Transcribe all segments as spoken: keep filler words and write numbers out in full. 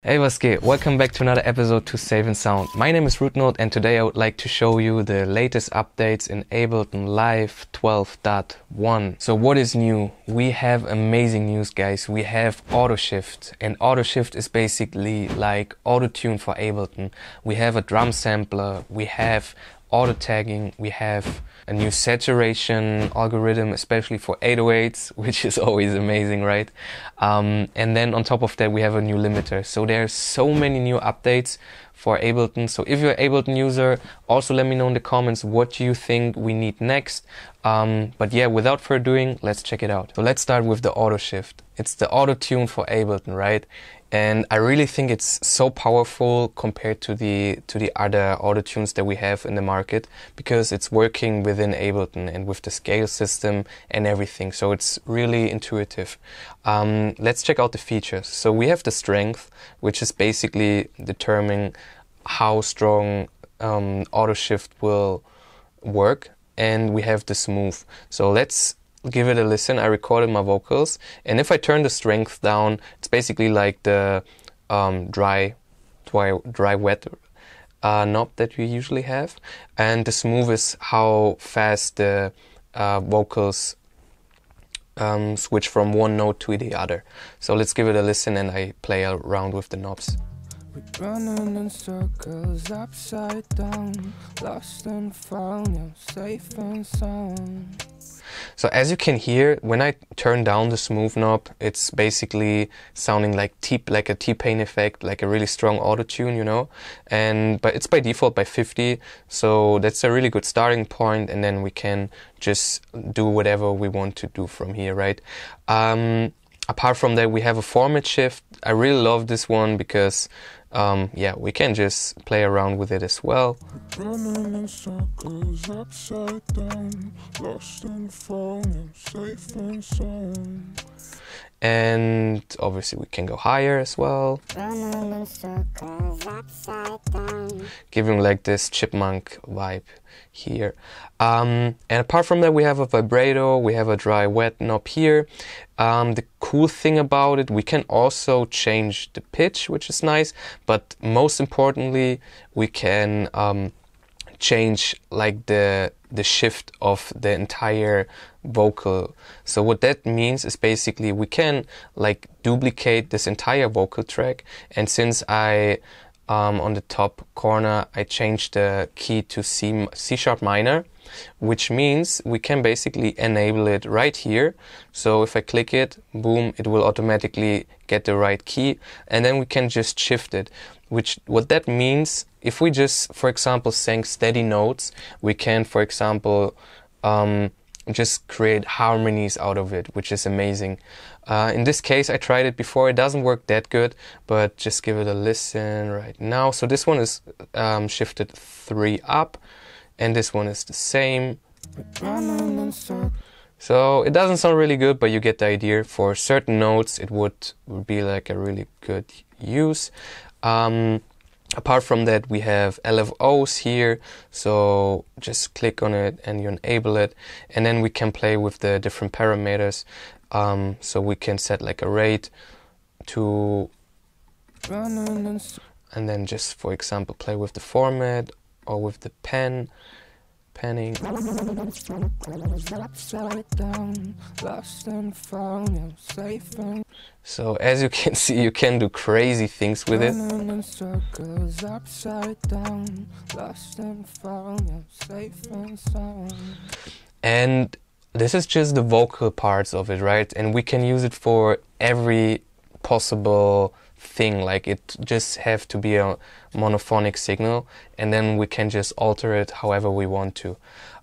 Hey, what's good? Welcome back to another episode to Save and Sound. My name is Rudenote and today I would like to show you the latest updates in Ableton Live twelve point one. So what is new? We have amazing news, guys. We have Auto Shift, and Auto Shift is basically like AutoTune for Ableton. We have a drum sampler, we have auto tagging, we have a new saturation algorithm, especially for eight oh eights, which is always amazing, right? Um, and then on top of that, we have a new limiter. So there are so many new updates for Ableton. So if you're an Ableton user, also let me know in the comments what you think we need next. Um, but yeah, without further ado, let's check it out. So let's start with the Auto Shift. It's the AutoTune for Ableton, right? And I really think it's so powerful compared to the to the other AutoTunes that we have in the market, because it's working within Ableton and with the scale system and everything. So it's really intuitive. Um, let's check out the features. So we have the strength, which is basically determining how strong um, Auto Shift will work, and we have the smooth. So let's give it a listen. I recorded my vocals, and if I turn the strength down, it's basically like the um, dry, dry, dry wet uh, knob that we usually have, and the smooth is how fast the uh, vocals um, switch from one note to the other. So let's give it a listen, and I play around with the knobs. We're running in circles, upside down, lost and found, you're safe and sound. So as you can hear, when I turn down the smooth knob, it's basically sounding like T like a T-Pain effect, like a really strong auto-tune, you know. And but it's by default by fifty, so that's a really good starting point, and then we can just do whatever we want to do from here, right? Um, apart from that, we have a format shift. I really love this one because um, yeah, we can just play around with it as well. Running in circles, upside down, lost and found, safe and sound. And obviously we can go higher as well. Running in circles, upside down. Giving like this chipmunk vibe here. Um, and apart from that, we have a vibrato, we have a dry wet knob here. Um, the cool thing about it, we can also change the pitch, which is nice, but most importantly, we can um, change like the the shift of the entire vocal. So what that means is basically we can like duplicate this entire vocal track, and since I Um, on the top corner, I changed the key to C, C sharp minor, which means we can basically enable it right here. So if I click it, boom, it will automatically get the right key, and then we can just shift it. Which what that means, if we just, for example, sang steady notes, we can, for example, um, just create harmonies out of it, which is amazing. Uh, in this case, I tried it before. It doesn't work that good, but just give it a listen right now. So this one is um, shifted three up, and this one is the same. So it doesn't sound really good, but you get the idea. For certain notes, it would, would be like a really good use. Um, Apart from that, we have L F Os here, so just click on it and you enable it, and then we can play with the different parameters. Um, so we can set like a rate to, and then just for example play with the format or with the pen, penning. So as you can see, you can do crazy things with it. And this is just the vocal parts of it, right? And we can use it for every possible thing. Like it just have to be a monophonic signal, and then we can just alter it however we want to.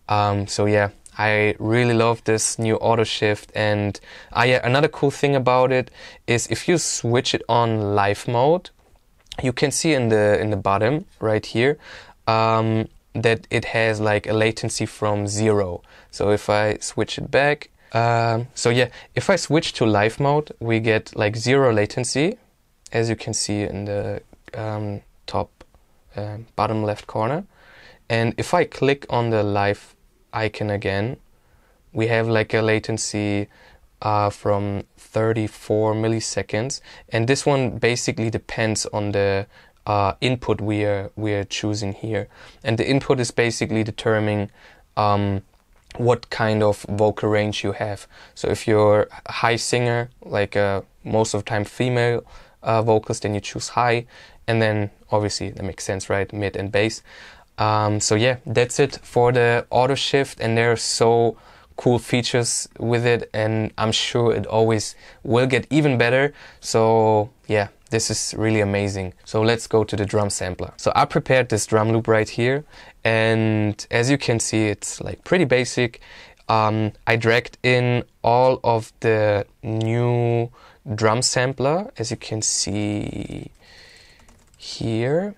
Um, so yeah, I really love this new Auto Shift. And uh, yeah, another cool thing about it is if you switch it on live mode, you can see in the in the bottom right here um, that it has like a latency from zero. So if I switch it back, um, so yeah, if I switch to live mode, we get like zero latency, as you can see in the um, top uh, bottom left corner. And if I click on the live icon again, we have like a latency are from thirty-four milliseconds, and this one basically depends on the uh, input we are we are choosing here. And the input is basically determining um, what kind of vocal range you have. So if you're a high singer, like uh, most of the time female uh, vocals, then you choose high, and then obviously that makes sense, right? Mid and bass. Um, so yeah, that's it for the Auto Shift, and there are so cool features with it, and I'm sure it always will get even better. So yeah, this is really amazing. So let's go to the drum sampler. So I prepared this drum loop right here, and as you can see, it's like pretty basic. Um, I dragged in all of the new drum sampler, as you can see here.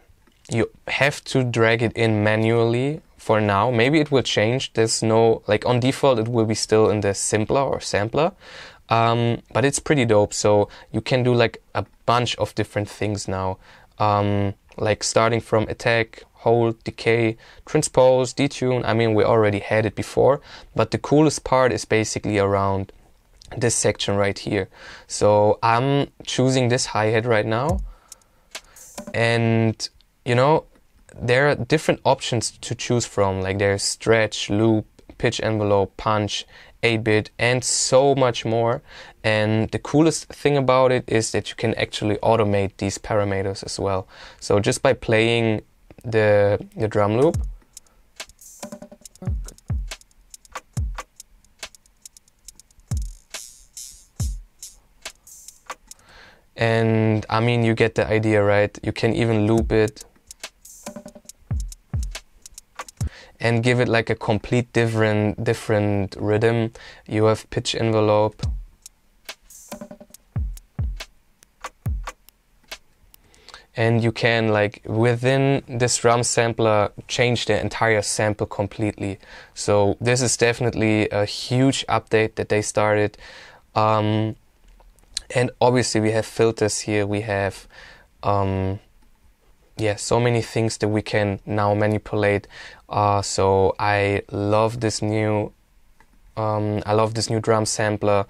You have to drag it in manually for now. Maybe it will change. There's no, like on default, it will be still in the simpler or sampler. Um, but it's pretty dope. So you can do like a bunch of different things now. Um, like starting from attack, hold, decay, transpose, detune. I mean, we already had it before, but the coolest part is basically around this section right here. So I'm choosing this hi-hat right now, and you know, there are different options to choose from, like there's stretch, loop, pitch envelope, punch, eight bit, and so much more. And the coolest thing about it is that you can actually automate these parameters as well. So just by playing the, the drum loop, and I mean, you get the idea, right? You can even loop it and give it like a complete different different rhythm. You have pitch envelope, and you can, like within this drum sampler, change the entire sample completely. So this is definitely a huge update that they started. Um, and obviously we have filters here, we have um, yeah, so many things that we can now manipulate. Uh, so I love this new, um, I love this new drum sampler,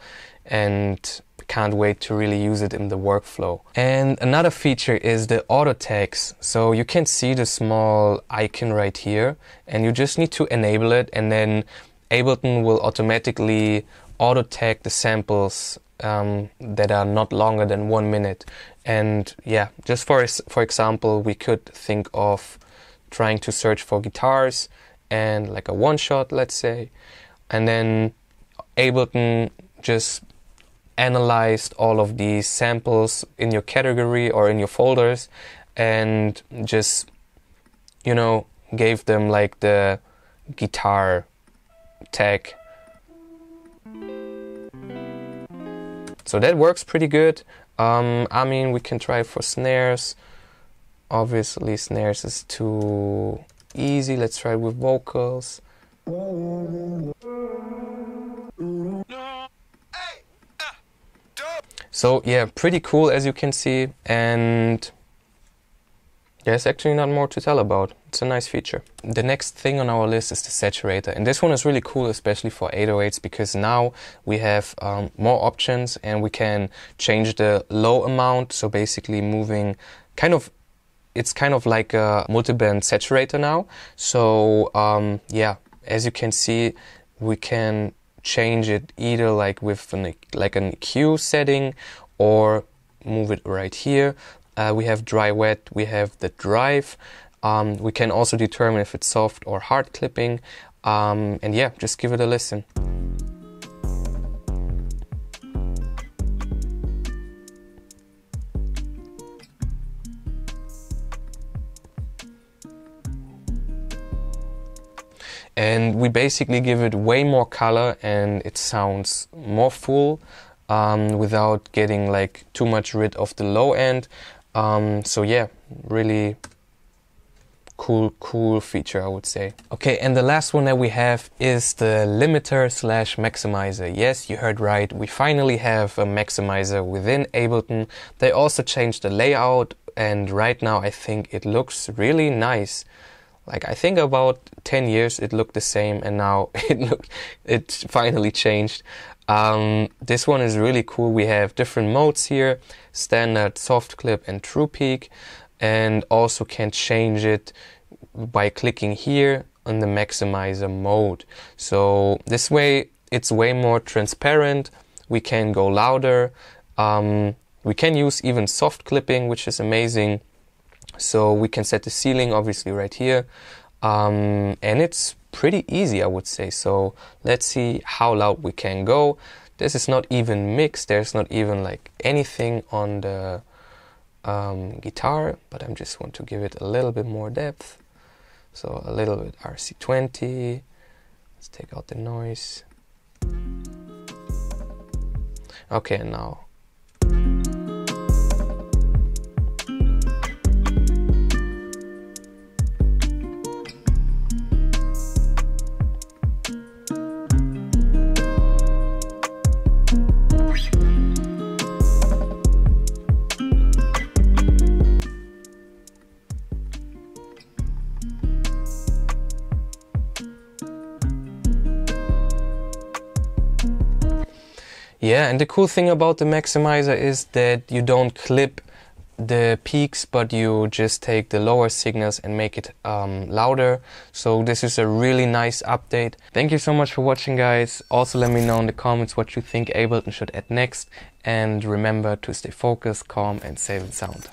and can't wait to really use it in the workflow. And another feature is the auto tags. So you can see the small icon right here, and you just need to enable it, and then Ableton will automatically auto tag the samples um, that are not longer than one minute. And yeah, just for for example, we could think of trying to search for guitars and like a one shot, let's say, and then Ableton just analyzed all of these samples in your category or in your folders, and just, you know, gave them like the guitar tag. So that works pretty good. Um, I mean, we can try for snares. Obviously, snares is too easy. Let's try with vocals. So yeah, pretty cool, as you can see. And there's actually not more to tell about. It's a nice feature. The next thing on our list is the saturator, and this one is really cool, especially for eight oh eights, because now we have um, more options, and we can change the low amount. So basically moving kind of, it's kind of like a multiband saturator now. So um, yeah, as you can see, we can change it either like with an, like an E Q setting, or move it right here. Uh, we have dry wet, we have the drive. Um, we can also determine if it's soft or hard clipping. Um, and yeah, just give it a listen. And we basically give it way more color, and it sounds more full um, without getting like too much rid of the low end. Um, so yeah, really cool, cool feature, I would say. Okay, and the last one that we have is the limiter slash maximizer. Yes, you heard right. We finally have a maximizer within Ableton. They also changed the layout, and right now I think it looks really nice. Like, I think about ten years it looked the same, and now it looked, it finally changed. Um, this one is really cool. We have different modes here, standard, soft clip and true peak, and also can change it by clicking here on the maximizer mode. So this way it's way more transparent. We can go louder. Um, we can use even soft clipping, which is amazing. So we can set the ceiling obviously right here. Um, and it's pretty easy, I would say. So let's see how loud we can go. This is not even mixed. There's not even like anything on the um, guitar, but I just want to give it a little bit more depth. So a little bit R C twenty. Let's take out the noise. Okay, now. Yeah, and the cool thing about the maximizer is that you don't clip the peaks, but you just take the lower signals and make it um, louder. So this is a really nice update. Thank you so much for watching, guys. Also, let me know in the comments what you think Ableton should add next. And remember to stay focused, calm, and safe and sound.